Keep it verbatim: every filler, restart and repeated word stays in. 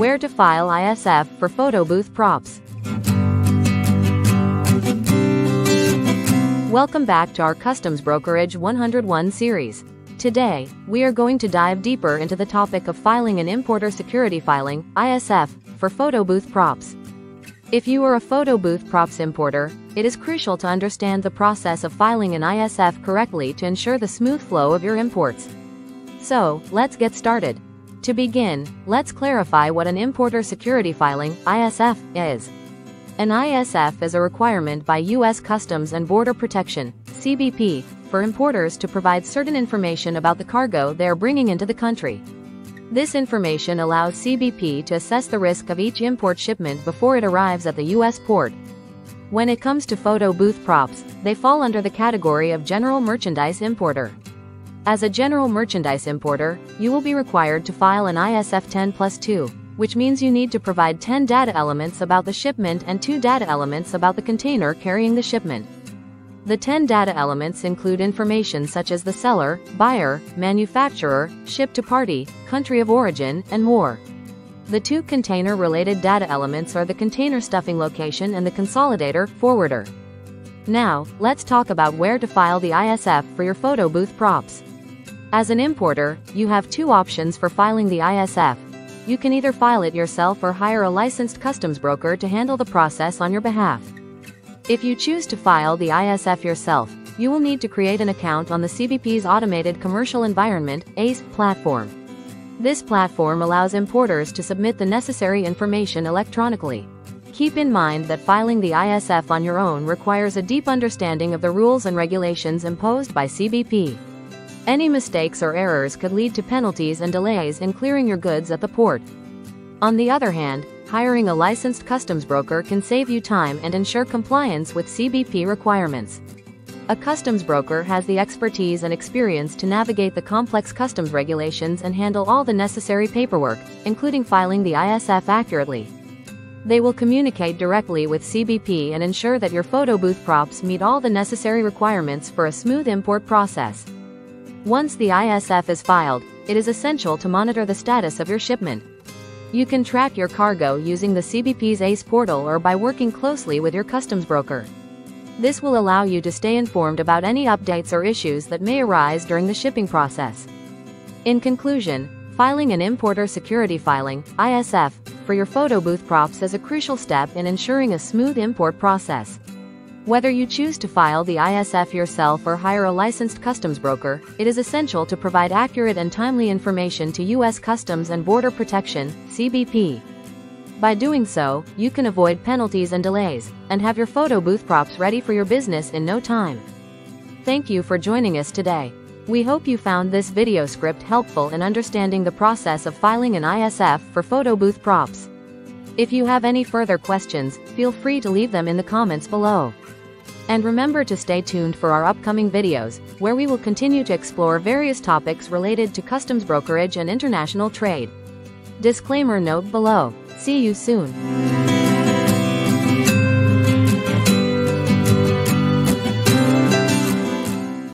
Where to file I S F for photo booth props. Welcome back to our Customs Brokerage one oh one series. Today, we are going to dive deeper into the topic of filing an importer security filing, I S F, for photo booth props. If you are a photo booth props importer, it is crucial to understand the process of filing an I S F correctly to ensure the smooth flow of your imports. So, let's get started. To begin, let's clarify what an importer security filing, I S F, is. An I S F is a requirement by U S Customs and Border Protection, C B P, for importers to provide certain information about the cargo they are bringing into the country. This information allows C B P to assess the risk of each import shipment before it arrives at the U S port. When it comes to photo booth props, they fall under the category of general merchandise importer. As a general merchandise importer, you will be required to file an I S F ten plus two, which means you need to provide ten data elements about the shipment and two data elements about the container carrying the shipment. The ten data elements include information such as the seller, buyer, manufacturer, ship to party, country of origin, and more. The two container-related data elements are the container stuffing location and the consolidator, forwarder. Now, let's talk about where to file the I S F for your photo booth props. As an importer, you have two options for filing the I S F. You can either file it yourself or hire a licensed customs broker to handle the process on your behalf. If you choose to file the I S F yourself, you will need to create an account on the C B P's Automated Commercial Environment (A C E) platform. This platform allows importers to submit the necessary information electronically. Keep in mind that filing the I S F on your own requires a deep understanding of the rules and regulations imposed by C B P. Any mistakes or errors could lead to penalties and delays in clearing your goods at the port. On the other hand, hiring a licensed customs broker can save you time and ensure compliance with C B P requirements. A customs broker has the expertise and experience to navigate the complex customs regulations and handle all the necessary paperwork, including filing the I S F accurately. They will communicate directly with C B P and ensure that your photo booth props meet all the necessary requirements for a smooth import process. Once the I S F is filed, it is essential to monitor the status of your shipment. You can track your cargo using the C B P's A C E portal or by working closely with your customs broker. This will allow you to stay informed about any updates or issues that may arise during the shipping process. In conclusion, filing an importer security filing, I S F, for your photo booth props is a crucial step in ensuring a smooth import process. Whether you choose to file the I S F yourself or hire a licensed customs broker, it is essential to provide accurate and timely information to U S Customs and Border Protection, C B P. By doing so, you can avoid penalties and delays, and have your photo booth props ready for your business in no time. Thank you for joining us today. We hope you found this video script helpful in understanding the process of filing an I S F for photo booth props. If you have any further questions, feel free to leave them in the comments below. And remember to stay tuned for our upcoming videos, where we will continue to explore various topics related to customs brokerage and international trade. Disclaimer note below. See you soon.